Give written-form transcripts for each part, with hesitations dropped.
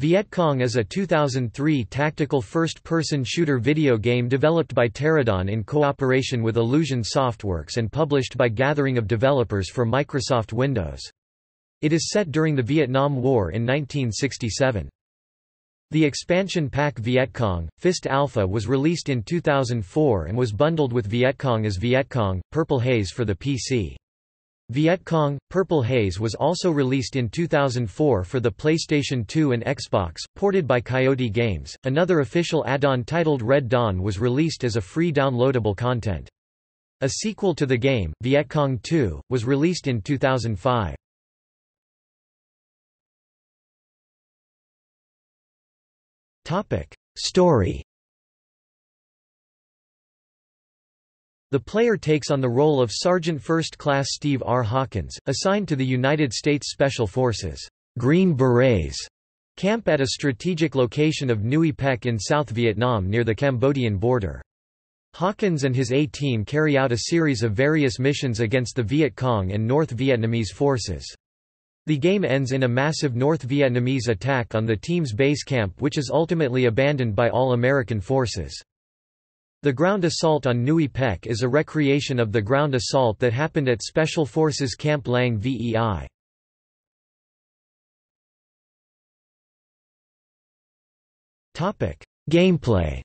Vietcong is a 2003 tactical first-person shooter video game developed by Pterodon in cooperation with Illusion Softworks and published by Gathering of Developers for Microsoft Windows. It is set during the Vietnam War in 1967. The expansion pack Vietcong: Fist Alpha was released in 2004 and was bundled with Vietcong as Vietcong: Purple Haze for the PC. Vietcong: Purple Haze was also released in 2004 for the PlayStation 2 and Xbox, ported by Coyote Games. Another official add-on titled Red Dawn was released as a free downloadable content. A sequel to the game, Vietcong 2, was released in 2005. Topic: Story. The player takes on the role of Sergeant First Class Steve R. Hawkins, assigned to the United States Special Forces Green Berets camp at a strategic location of Nui Pec in South Vietnam near the Cambodian border. Hawkins and his A-team carry out a series of various missions against the Viet Cong and North Vietnamese forces. The game ends in a massive North Vietnamese attack on the team's base camp, which is ultimately abandoned by all American forces. The ground assault on Nui Pec is a recreation of the ground assault that happened at Special Forces Camp Lang Vei. Gameplay.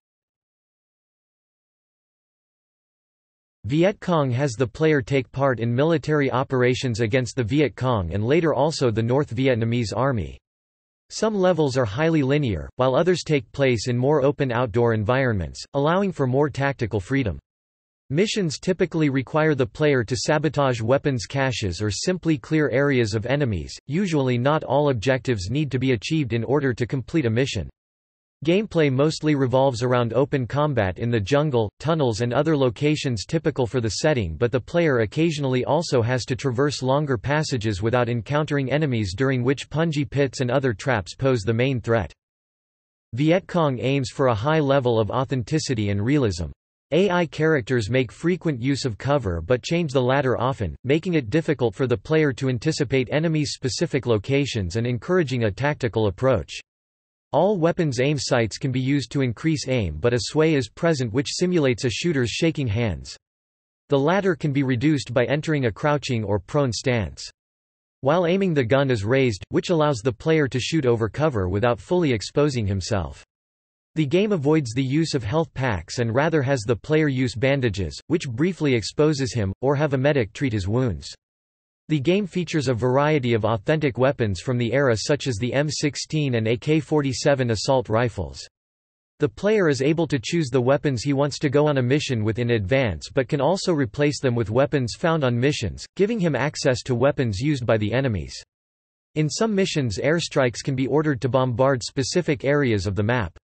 Vietcong has the player take part in military operations against the Vietcong and later also the North Vietnamese Army. Some levels are highly linear, while others take place in more open outdoor environments, allowing for more tactical freedom. Missions typically require the player to sabotage weapons caches or simply clear areas of enemies. Usually not all objectives need to be achieved in order to complete a mission. Gameplay mostly revolves around open combat in the jungle, tunnels and other locations typical for the setting, but the player occasionally also has to traverse longer passages without encountering enemies, during which punji pits and other traps pose the main threat. Vietcong aims for a high level of authenticity and realism. AI characters make frequent use of cover but change the latter often, making it difficult for the player to anticipate enemies' specific locations and encouraging a tactical approach. All weapons aim sights can be used to increase aim, but a sway is present which simulates a shooter's shaking hands. The latter can be reduced by entering a crouching or prone stance. While aiming, the gun is raised, which allows the player to shoot over cover without fully exposing himself. The game avoids the use of health packs and rather has the player use bandages, which briefly exposes him, or have a medic treat his wounds. The game features a variety of authentic weapons from the era, such as the M16 and AK-47 assault rifles. The player is able to choose the weapons he wants to go on a mission with in advance, but can also replace them with weapons found on missions, giving him access to weapons used by the enemies. In some missions, airstrikes can be ordered to bombard specific areas of the map.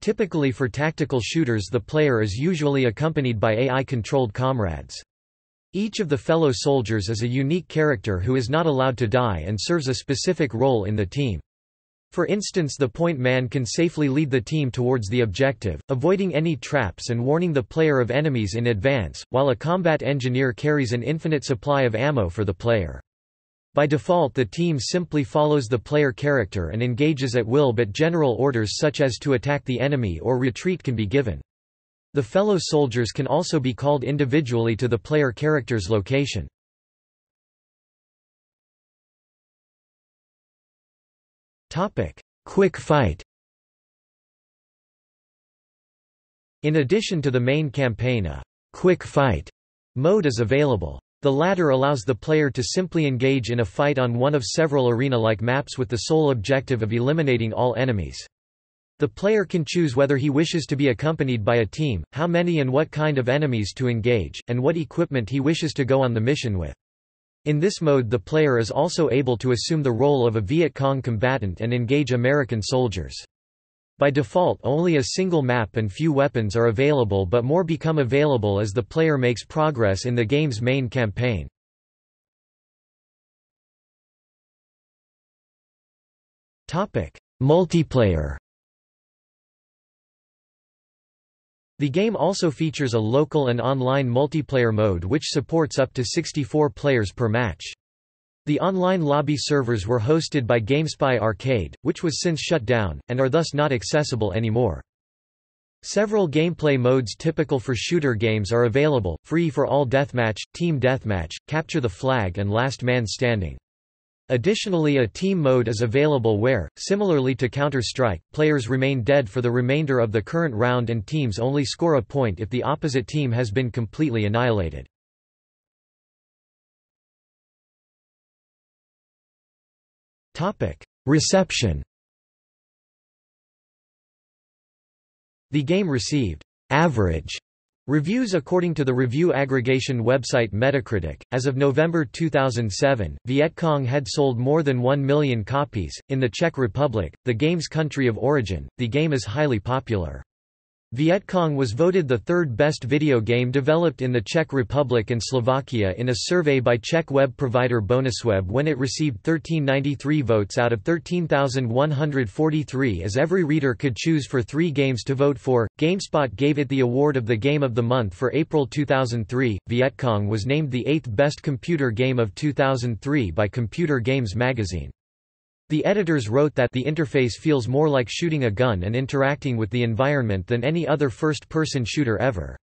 Typically for tactical shooters, the player is usually accompanied by AI-controlled comrades. Each of the fellow soldiers is a unique character who is not allowed to die and serves a specific role in the team. For instance, the point man can safely lead the team towards the objective, avoiding any traps and warning the player of enemies in advance, while a combat engineer carries an infinite supply of ammo for the player. By default, the team simply follows the player character and engages at will, but general orders such as to attack the enemy or retreat can be given. The fellow soldiers can also be called individually to the player character's location. Quick fight. In addition to the main campaign, a quick fight mode is available. The latter allows the player to simply engage in a fight on one of several arena-like maps with the sole objective of eliminating all enemies. The player can choose whether he wishes to be accompanied by a team, how many and what kind of enemies to engage, and what equipment he wishes to go on the mission with. In this mode, the player is also able to assume the role of a Viet Cong combatant and engage American soldiers. By default, only a single map and few weapons are available, but more become available as the player makes progress in the game's main campaign. Multiplayer. The game also features a local and online multiplayer mode which supports up to 64 players per match. The online lobby servers were hosted by GameSpy Arcade, which was since shut down, and are thus not accessible anymore. Several gameplay modes typical for shooter games are available, free for all: Deathmatch, Team Deathmatch, Capture the Flag and Last Man Standing. Additionally, a team mode is available where, similarly to Counter-Strike, players remain dead for the remainder of the current round and teams only score a point if the opposite team has been completely annihilated. Reception. The game received average reviews according to the review aggregation website Metacritic. As of November 2007, Vietcong had sold more than 1 million copies. In the Czech Republic, the game's country of origin, the game is highly popular. Vietcong was voted the third best video game developed in the Czech Republic and Slovakia in a survey by Czech web provider BonusWeb when it received 1393 votes out of 13,143 as every reader could choose for 3 games to vote for. GameSpot gave it the award of the Game of the Month for April 2003. Vietcong was named the 8th best computer game of 2003 by Computer Games Magazine. The editors wrote that the interface feels more like shooting a gun and interacting with the environment than any other first-person shooter ever.